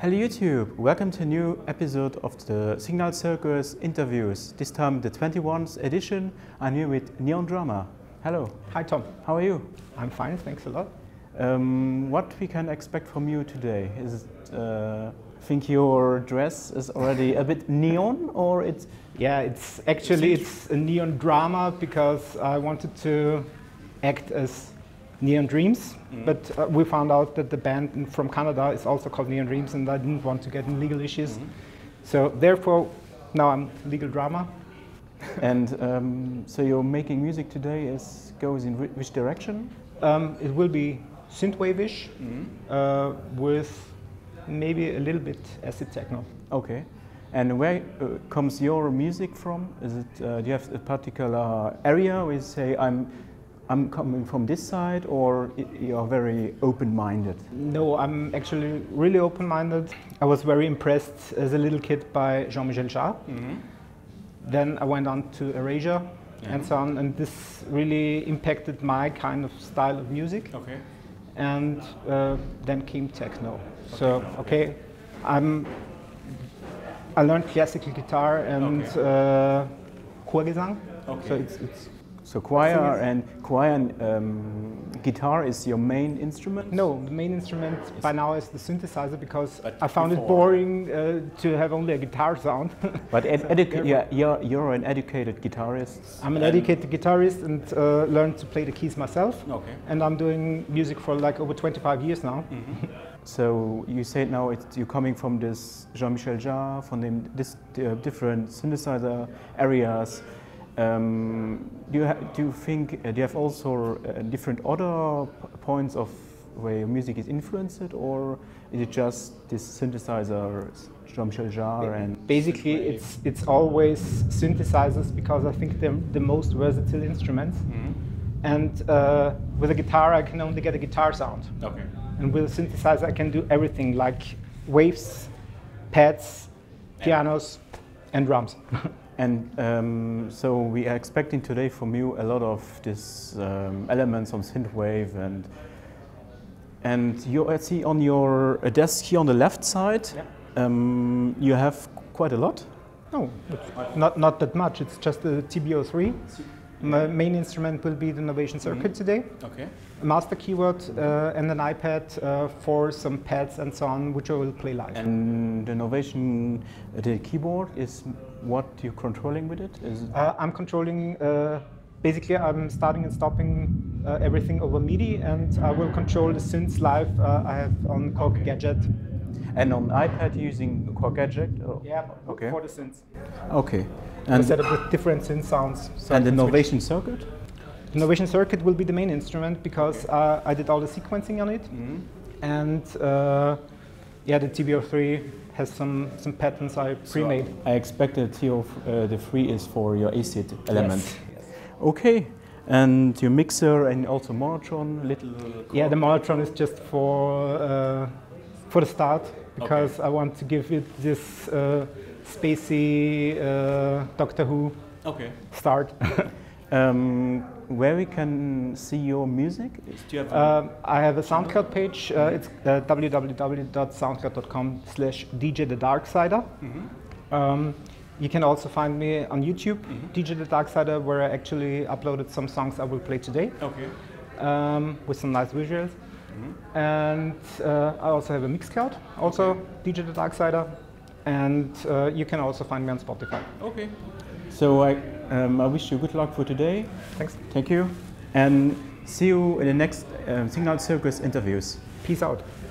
Hello YouTube, welcome to a new episode of the Signal Zirkus interviews. This time the 21st edition. I'm here with Neon Drama. Hello. Hi Tom. How are you? I'm fine, thanks a lot. What we can expect from you today? Is it, I think your dress is already a bit neon, or it's... Yeah, it's actually it's a neon drama because I wanted to act as Neon Dreams, but we found out that the band from Canada is also called Neon Dreams, and I didn't want to get in legal issues. So therefore, now I'm legal drama. And so you're making music today is goes in which direction? It will be synthwave-ish with maybe a little bit acid techno. Okay. And where comes your music from? Is it do you have a particular area where you say I'm coming from this side, or you're very open-minded? No, I'm actually really open-minded. I was very impressed as a little kid by Jean Michel Jarre. Then I went on to Erasure and so on, and this really impacted my kind of style of music. Okay. And then came techno. So, okay, I learned classical guitar and Chorgesang. Okay. So So choir and guitar is your main instrument? No, the main instrument by now is the synthesizer, because I found it boring to have only a guitar sound. But you're an educated guitarist. I'm an educated guitarist and learned to play the keys myself. Okay. And I'm doing music for like over 25 years now. So you said now you're coming from this Jean Michel Jarre, from this different synthesizer areas. Do you have also different other points of where music is influenced, or is it just this synthesizer, Jean-Michel Jarre? And basically, it's always synthesizers, because I think they're the most versatile instruments. And with a guitar, I can only get a guitar sound. Okay. And with a synthesizer, I can do everything like waves, pads, pianos, and drums. And so we are expecting today from you a lot of these elements on synthwave, and you see on your desk here on the left side, you have quite a lot. No, not that much. It's just the TB-03. My main instrument will be the Novation Circuit today. Okay. A master keyboard and an iPad for some pads and so on, which I will play live. And the Novation, the keyboard, is what you're controlling with it? Is it I'm controlling, basically I'm starting and stopping everything over MIDI, and I will control the synths live I have on Korg Gadget. And on iPad using Korg Gadget? Oh. Yeah, okay. For the synths. Okay. And set up with different synth sounds. So and the Novation Circuit? The Novation Circuit will be the main instrument, because I did all the sequencing on it. And yeah, the TB-03 has some patterns I pre-made. So I expected the 3 is for your acid element. Yes. Okay. And your mixer and also Monotron? Yeah, the Monotron is just for the start, because I want to give it this spacey Doctor Who start. Where we can see your music? Do you have I have a SoundCloud page. It's www.soundcloud.com/DJ The Darksider. You can also find me on YouTube, DJ The Darksider, where I actually uploaded some songs I will play today, with some nice visuals. And I also have a Mixcloud, also DJ The Darksider, and you can also find me on Spotify. Okay. So I wish you good luck for today. Thanks. Thank you. And see you in the next Signal Zirkus interviews. Peace out.